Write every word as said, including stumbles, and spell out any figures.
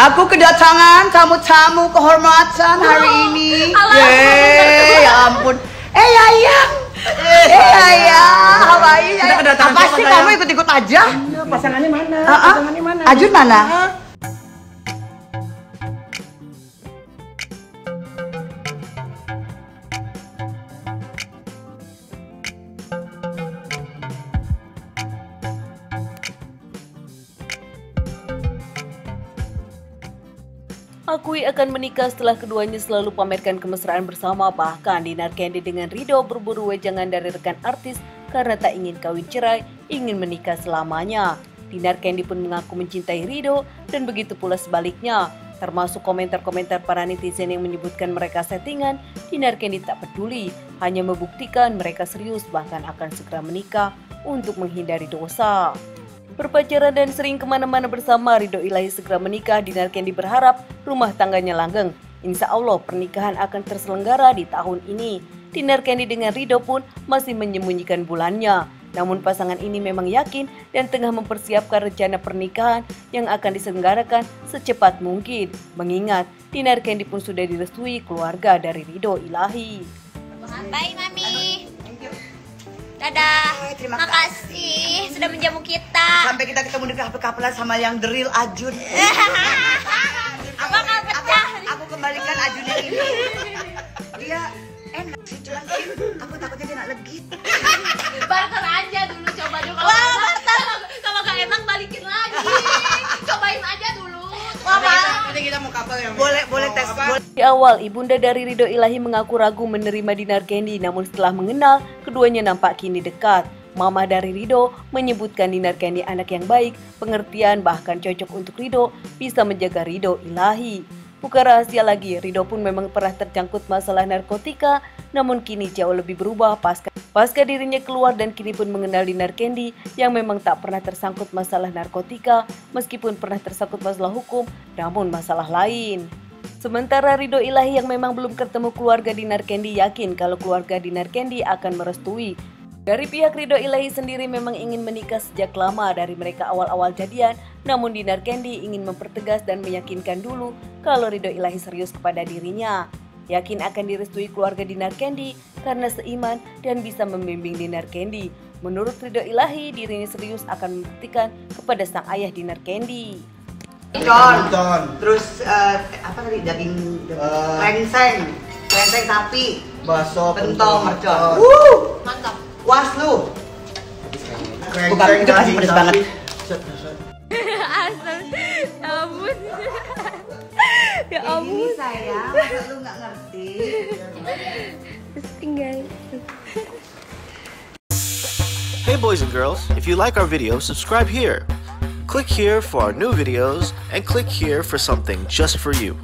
Aku kedatangan tamu-tamu kehormatan hari ini. Yeay, ya ampun. Eh, Yayang. Eh, Yayang. How are you, Yayang? Apa sih kamu ikut-ikut aja? Pasangannya mana? Pasangannya mana? Ajun mana? Akui akan menikah setelah keduanya selalu pamerkan kemesraan bersama. Bahkan Dinar Candy dengan Ridho berburu wejangan dari rekan artis karena tak ingin kawin cerai, ingin menikah selamanya. Dinar Candy pun mengaku mencintai Ridho dan begitu pula sebaliknya. Termasuk komentar-komentar para netizen yang menyebutkan mereka settingan, Dinar Candy tak peduli, hanya membuktikan mereka serius bahkan akan segera menikah untuk menghindari dosa. Berpacaran dan sering kemana-mana bersama, Ridho Ilahi segera menikah. Dinar Candy berharap rumah tangganya langgeng. Insya Allah pernikahan akan terselenggara di tahun ini. Dinar Candy dengan Ridho pun masih menyembunyikan bulannya. Namun pasangan ini memang yakin dan tengah mempersiapkan rencana pernikahan yang akan diselenggarakan secepat mungkin. Mengingat Dinar Candy pun sudah direstui keluarga dari Ridho Ilahi. Bye Mami. Dadah, terima kasih sudah menjamu kita. Sampai kita ketemu di kafe-kapelan sama yang deril Ajun. Abang aku pecah. Aku kembalikan Ajunnya ini. Dia enak sih, cuman aku takutnya dia nggak legit. Barter aja dulu, coba dulu. Wah, barter. Kalau nggak enak balikin lagi. Cobain aja dulu. Nanti kita mau kapal ya. Boleh, boleh tes. Di awal, ibunda dari Ridho Ilahi mengaku ragu menerima Dinar Candy, namun setelah mengenal, keduanya nampak kini dekat. Mama dari Ridho menyebutkan Dinar Candy anak yang baik, pengertian, bahkan cocok untuk Ridho, bisa menjaga Ridho Ilahi. Bukan rahasia lagi, Ridho pun memang pernah terjangkut masalah narkotika, namun kini jauh lebih berubah pasca, pasca dirinya keluar dan kini pun mengenal Dinar Candy yang memang tak pernah tersangkut masalah narkotika, meskipun pernah tersangkut masalah hukum, namun masalah lain. Sementara Ridho Ilahi yang memang belum ketemu keluarga Dinar Candy yakin kalau keluarga Dinar Candy akan merestui. Dari pihak Ridho Ilahi sendiri memang ingin menikah sejak lama dari mereka awal-awal jadian, namun Dinar Candy ingin mempertegas dan meyakinkan dulu kalau Ridho Ilahi serius kepada dirinya. Yakin akan direstui keluarga Dinar Candy karena seiman dan bisa membimbing Dinar Candy. Menurut Ridho Ilahi, dirinya serius akan membuktikan kepada sang ayah Dinar Candy. Don, terus uh, apa tadi daging, daging. Uh, rengseng, rengseng sapi, bakso, pentol, mercon. Wuh, mantap. Was lu. Bukan, itu pasti pedes banget. Asal, ampun. Ya ampun. Ini sayang, masa lu nggak ngerti. Tinggal. Hey boys and girls, if you like our video, subscribe here. Click here for our new videos and click here for something just for you.